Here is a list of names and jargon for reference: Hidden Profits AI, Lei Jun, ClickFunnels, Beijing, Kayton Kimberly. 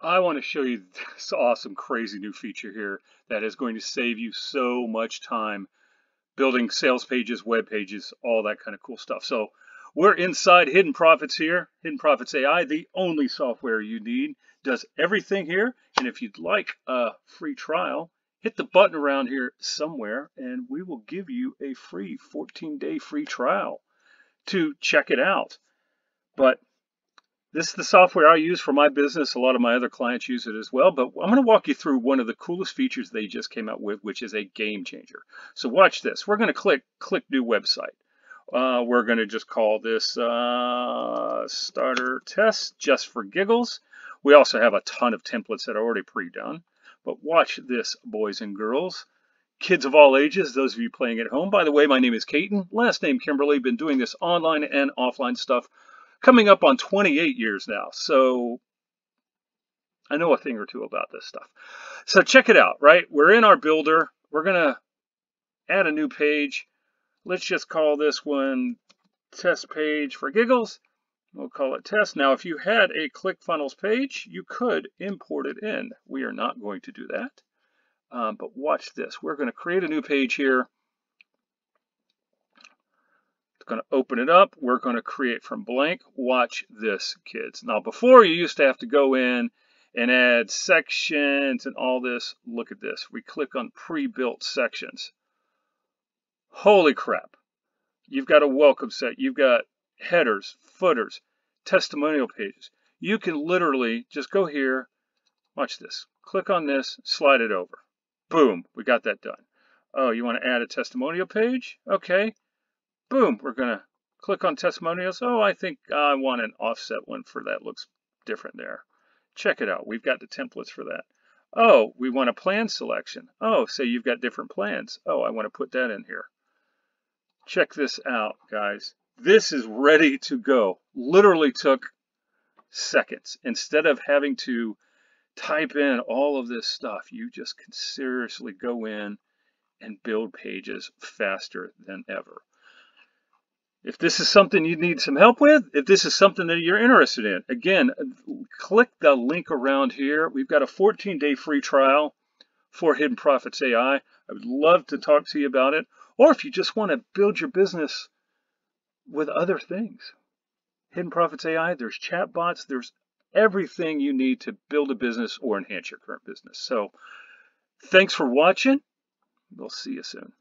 I want to show you this awesome, crazy new feature here that is going to save you so much time building sales pages, web pages, all that kind of cool stuff. So we're inside Hidden Profits here, Hidden Profits AI, the only software you need, does everything here. And if you'd like a free trial, hit the button around here somewhere and we will give you a free 14-day free trial to check it out. But this is the software I use for my business. A lot of my other clients use it as well, but I'm going to walk you through one of the coolest features they just came out with, which is a game changer. So watch this. We're going to click new website. We're going to just call this starter test just for giggles. We also have a ton of templates that are already pre-done, but watch this, boys and girls. Kids of all ages, those of you playing at home. By the way, my name is Kayton, last name Kimberly. Been doing this online and offline stuff coming up on 28 years now. So I know a thing or two about this stuff. So check it out, right? We're in our builder. We're going to add a new page. Let's just call this one test page for giggles. We'll call it test. Now, if you had a ClickFunnels page, you could import it in. We are not going to do that. But watch this. We're going to create a new page here. It's going to open it up. We're going to create from blank. Watch this, kids. Now, before you used to have to go in and add sections and all this. Look at this. We click on pre-built sections. Holy crap. You've got a welcome set. You've got headers, footers, testimonial pages. You can literally just go here. Watch this. Click on this, slide it over. Boom, we got that done. Oh, you want to add a testimonial page? Okay. Boom, we're going to click on testimonials. Oh, I think I want an offset one for that. Looks different there. Check it out. We've got the templates for that. Oh, we want a plan selection. Oh, say you've got different plans. Oh, I want to put that in here. Check this out, guys. This is ready to go. Literally took seconds. Instead of having to type in all of this stuff, you just can seriously go in and build pages faster than ever. If this is something you need some help with, if this is something that you're interested in, again, click the link around here. We've got a 14-day free trial for Hidden Profits AI. I would love to talk to you about it. Or if you just want to build your business with other things. Hidden Profits AI, there's chatbots, there's everything you need to build a business or enhance your current business. So thanks for watching. We'll see you soon.